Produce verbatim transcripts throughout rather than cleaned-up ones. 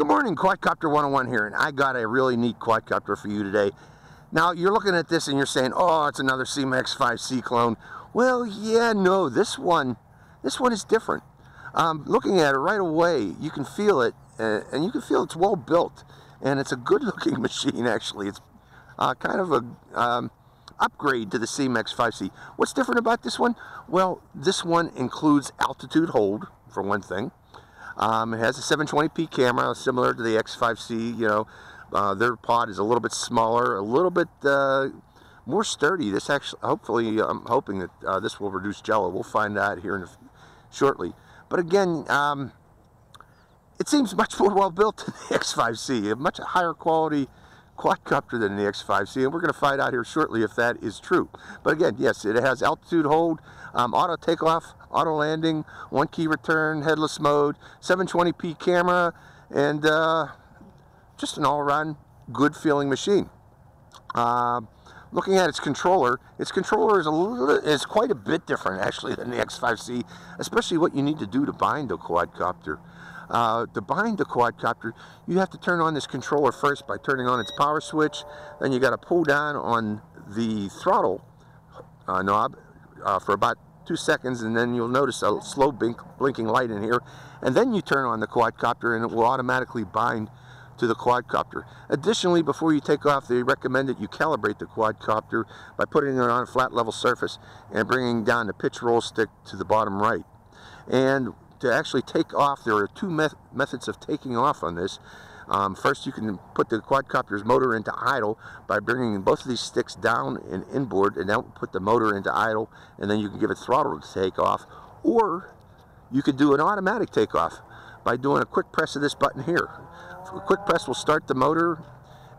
Good morning, Quadcopter one oh one here, and I got a really neat quadcopter for you today. Now, you're looking at this and you're saying, oh, it's another Syma X five C clone. Well, yeah, no, this one, this one is different. Um, looking at it right away, you can feel it, uh, and you can feel it's well built, and it's a good-looking machine, actually. It's uh, kind of an um, upgrade to the Syma X five C. What's different about this one? Well, this one includes altitude hold, for one thing. Um, it has a seven twenty p camera, similar to the X five C, you know. Uh, their pod is a little bit smaller, a little bit uh, more sturdy. This actually, hopefully, I'm hoping that uh, this will reduce jello. We'll find out here in a shortly. But again, um, it seems much more well built than the X five C, a much higher quality quadcopter than the X five C, and we're going to find out here shortly if that is true. But again, yes, it has altitude hold, um, auto takeoff, auto landing, one key return, headless mode, seven twenty p camera, and uh, just an all-around good feeling machine. Uh, looking at its controller, its controller is a little, is quite a bit different actually than the X five C, especially what you need to do to bind a quadcopter. Uh, to bind the quadcopter, you have to turn on this controller first by turning on its power switch. Then you got to pull down on the throttle uh, knob uh, for about two seconds, and then you'll notice a slow blink, blinking light in here. And then you turn on the quadcopter, and it will automatically bind to the quadcopter. Additionally, before you take off, they recommend that you calibrate the quadcopter by putting it on a flat level surface and bringing down the pitch roll stick to the bottom right. And to actually take off, there are two met methods of taking off on this. Um, first, you can put the quadcopter's motor into idle by bringing both of these sticks down and inboard, and that will put the motor into idle, and then you can give it throttle to take off. Or you could do an automatic takeoff by doing a quick press of this button here. A quick press will start the motor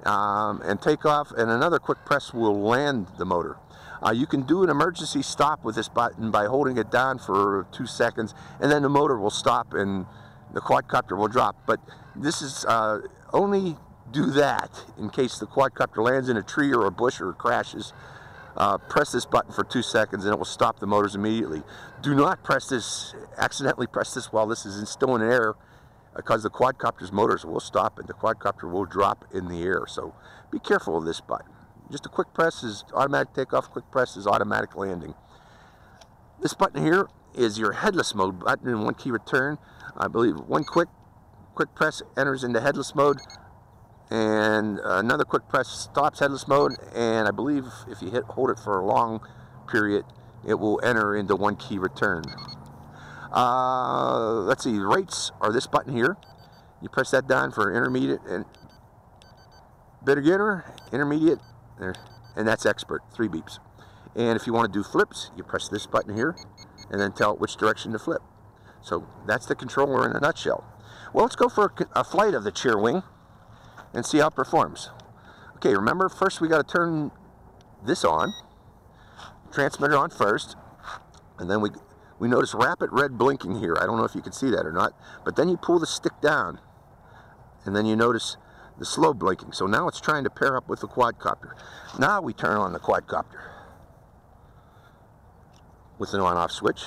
um, and take off, and another quick press will land the motor. Uh, you can do an emergency stop with this button by holding it down for two seconds, and then the motor will stop and the quadcopter will drop. But this is uh, only do that in case the quadcopter lands in a tree or a bush or crashes. Uh, press this button for two seconds and it will stop the motors immediately. Do not press this, accidentally press this while this is still in air, because the quadcopter's motors will stop and the quadcopter will drop in the air. So be careful of this button. Just a quick press is automatic takeoff, quick press is automatic landing. This button here is your headless mode button and one key return. I believe one quick quick press enters into headless mode, and another quick press stops headless mode, and I believe if you hit hold it for a long period, it will enter into one key return. Uh, let's see, rates are this button here. You press that down for intermediate and beginner, intermediate, there, and that's expert, three beeps. And if you want to do flips, you press this button here and then tell it which direction to flip. So that's the controller in a nutshell. Well, let's go for a, a flight of the CheerWing and see how it performs. Okay, remember, first we got to turn this on, transmitter on first, and then we we notice rapid red blinking here. I don't know if you can see that or not, but then you pull the stick down and then you notice the slow blinking. So now it's trying to pair up with the quadcopter. Now we turn on the quadcopter with an on-off switch.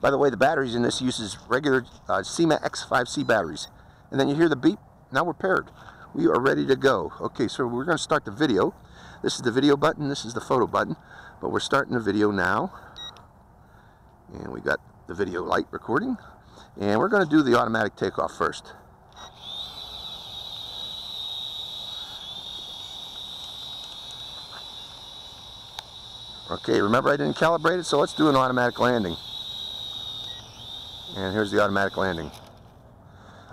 By the way, the batteries in this uses regular uh, Syma X five C batteries. And then you hear the beep. Now we're paired. We are ready to go. Okay, so we're going to start the video. This is the video button. This is the photo button. But we're starting the video now. And we got the video light recording. And we're going to do the automatic takeoff first. Okay, remember I didn't calibrate it, so let's do an automatic landing. And here's the automatic landing.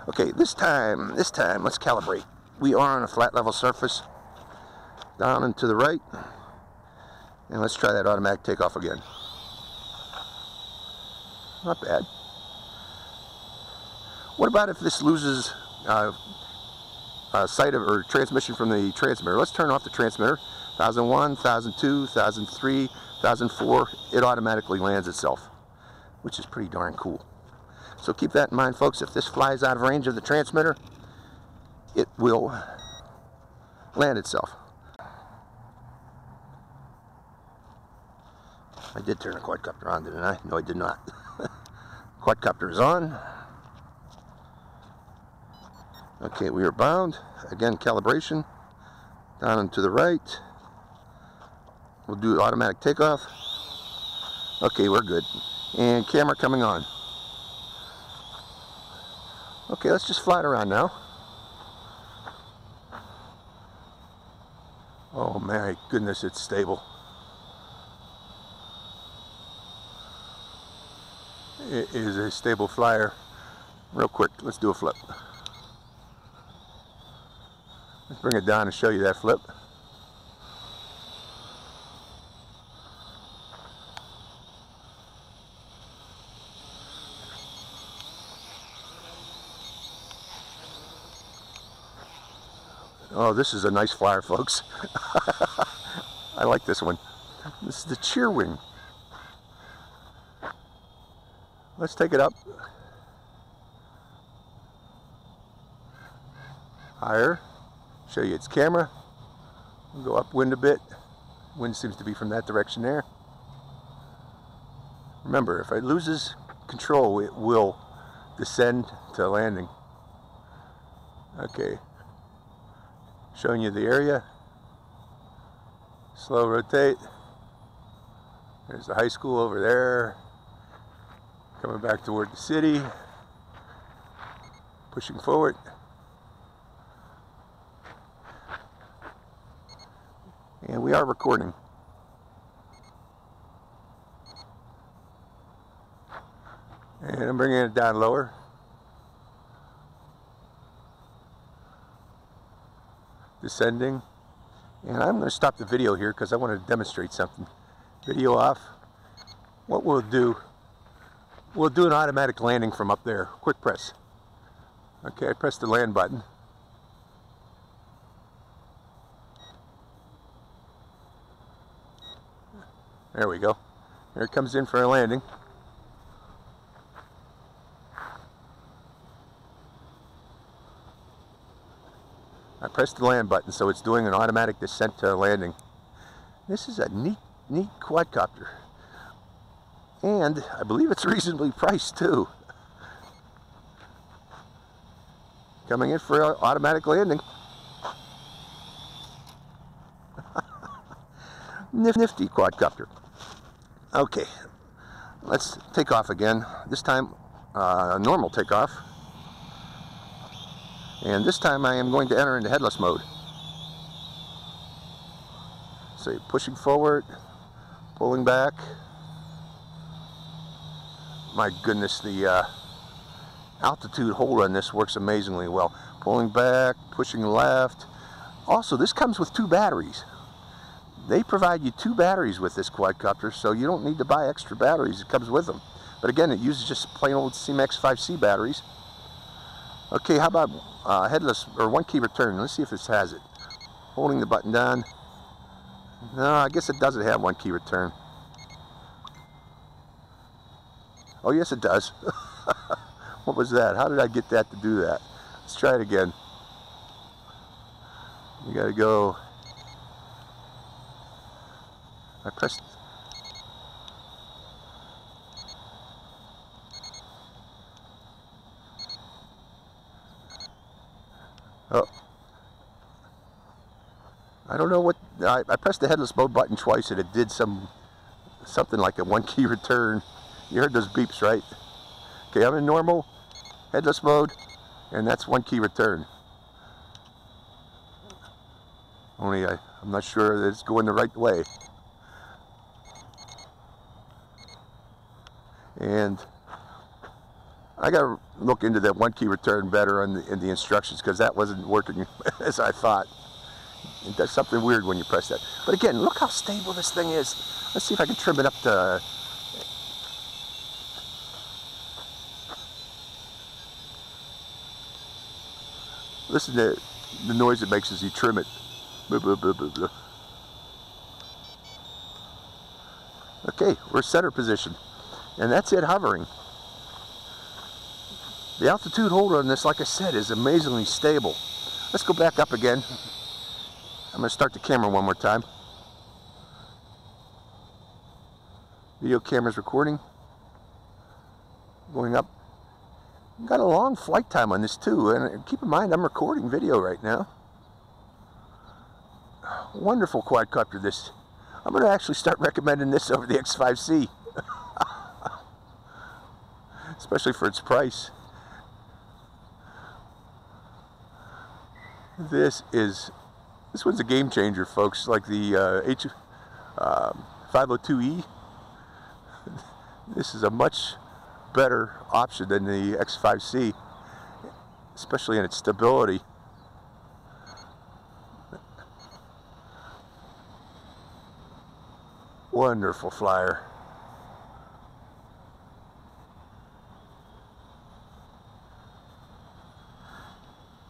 Okay, this time, this time, let's calibrate. We are on a flat level surface, down and to the right. And let's try that automatic takeoff again. Not bad. What about if this loses uh, uh, sight of or transmission from the transmitter? Let's turn off the transmitter. one thousand one, one thousand two, one thousand three, one thousand four, it automatically lands itself, which is pretty darn cool. So keep that in mind, folks. If this flies out of range of the transmitter, it will land itself. I did turn the quadcopter on, didn't I? No, I did not. Quadcopter is on. Okay, we are bound. Again, calibration. Down and to the right. We'll do automatic takeoff. Okay, we're good. And camera coming on. Okay, let's just fly it around now. Oh my goodness, it's stable. It is a stable flyer. Real quick, let's do a flip. Let's bring it down and show you that flip. Oh, this is a nice flyer, folks. I like this one. This is the CheerWing. Let's take it up. Higher. Show you its camera. We'll go upwind a bit. Wind seems to be from that direction there. Remember, if it loses control, it will descend to landing. Okay. Showing you the area. Slow rotate. There's the high school over there. Coming back toward the city. Pushing forward. And we are recording. And I'm bringing it down lower. Descending, and I'm going to stop the video here because I want to demonstrate something. Video off. What we'll do, we'll do an automatic landing from up there. Quick press. Okay, I pressed the land button. There we go. Here it comes in for a landing. I pressed the land button, so it's doing an automatic descent to landing. This is a neat, neat quadcopter. And I believe it's reasonably priced, too. Coming in for an automatic landing. Nifty quadcopter. Okay, let's take off again. This time, uh, normal takeoff. And this time I am going to enter into headless mode. So you're pushing forward, pulling back. My goodness, the uh, altitude hold on this works amazingly well. Pulling back, pushing left. Also, this comes with two batteries. They provide you two batteries with this quadcopter, so you don't need to buy extra batteries. It comes with them. But again, it uses just plain old Syma X five C batteries. Okay, how about uh, headless or one key return? Let's see if this has it. Holding the button down. No, I guess it doesn't have one key return. Oh, yes, it does. What was that? How did I get that to do that? Let's try it again. We gotta go. I pressed. Oh, I don't know what, I, I pressed the headless mode button twice and it did some, something like a one key return. You heard those beeps, right? Okay, I'm in normal, headless mode, and that's one key return. Only I, I'm not sure that it's going the right way. And I got to look into that one key return better in the, in the instructions, because that wasn't working as I thought. It does something weird when you press that. But again, look how stable this thing is. Let's see if I can trim it up to... Listen to the noise it makes as you trim it. Okay, we're center position. And that's it hovering. The altitude hold on this, like I said, is amazingly stable. Let's go back up again. I'm going to start the camera one more time. Video camera's recording. Going up. Got a long flight time on this too, and keep in mind I'm recording video right now. Wonderful quadcopter this. I'm going to actually start recommending this over the X five C. Especially for its price. This is, this one's a game changer, folks. Like the uh, H five oh two E, this is a much better option than the X five C, especially in its stability. Wonderful flyer.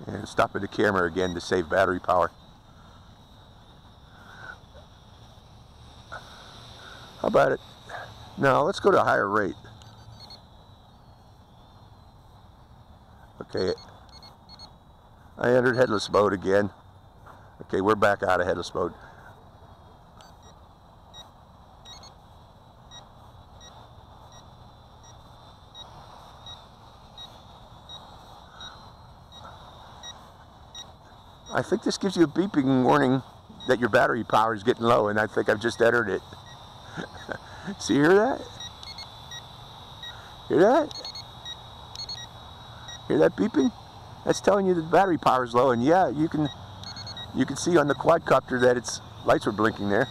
And stopping the camera again to save battery power. How about it? Now let's go to a higher rate. Okay, I entered headless mode again. Okay, we're back out of headless mode. I think this gives you a beeping warning that your battery power is getting low, and I think I've just entered it. See, hear that? Hear that? Hear that beeping? That's telling you that the battery power is low, and yeah, you can you can see on the quadcopter that its lights were blinking there.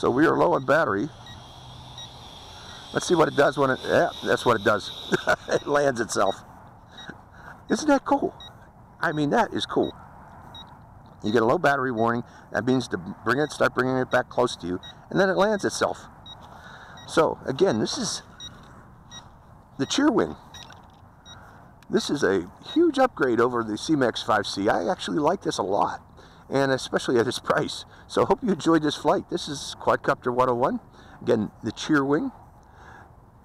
So we are low on battery. Let's see what it does when it, yeah, that's what it does. It lands itself. Isn't that cool? I mean, that is cool. You get a low battery warning. That means to bring it, start bringing it back close to you, and then it lands itself. So again, this is the CheerWing. This is a huge upgrade over the Syma X five C. I actually like this a lot, and especially at this price. So hope you enjoyed this flight. This is Quadcopter one oh one. Again, the CheerWing.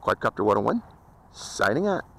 Quadcopter one oh one, signing out.